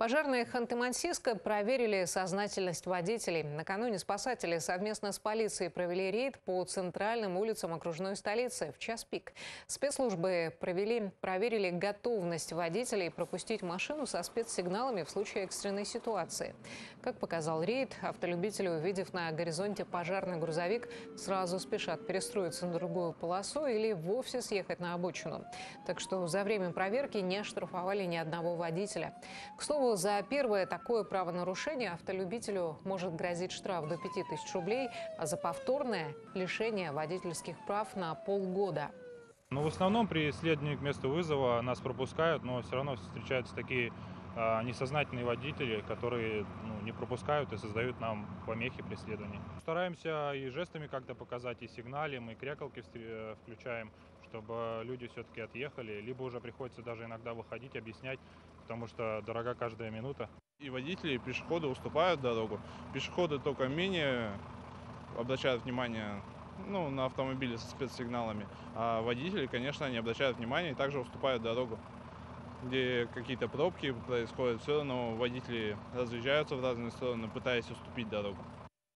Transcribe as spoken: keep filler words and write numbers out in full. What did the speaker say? Пожарные Ханты-Мансийска проверили сознательность водителей. Накануне спасатели совместно с полицией провели рейд по центральным улицам окружной столицы в час пик. Спецслужбы провели, проверили готовность водителей пропустить машину со спецсигналами в случае экстренной ситуации. Как показал рейд, автолюбители, увидев на горизонте пожарный грузовик, сразу спешат перестроиться на другую полосу или вовсе съехать на обочину. Так что за время проверки не оштрафовали ни одного водителя. К слову, за первое такое правонарушение автолюбителю может грозить штраф до пяти тысяч рублей, а за повторное – лишение водительских прав на полгода. Ну, в основном при следовании к месту вызова нас пропускают, но все равно встречаются такие а, несознательные водители, которые ну, не пропускают и создают нам помехи при следовании. Стараемся и жестами как-то показать, и сигналим, и крякалки включаем, чтобы люди все-таки отъехали. Либо уже приходится даже иногда выходить, объяснять, потому что дорога каждая минута. И водители, и пешеходы уступают дорогу. Пешеходы только менее обращают внимание ну, на автомобили со спецсигналами, а водители, конечно, не обращают внимания и также уступают дорогу. Где какие-то пробки происходят, все равно водители разъезжаются в разные стороны, пытаясь уступить дорогу.